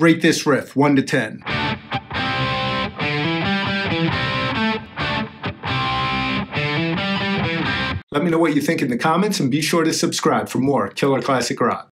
Rate this riff, 1 to 10. Let me know what you think in the comments and be sure to subscribe for more Killer Classic Rock.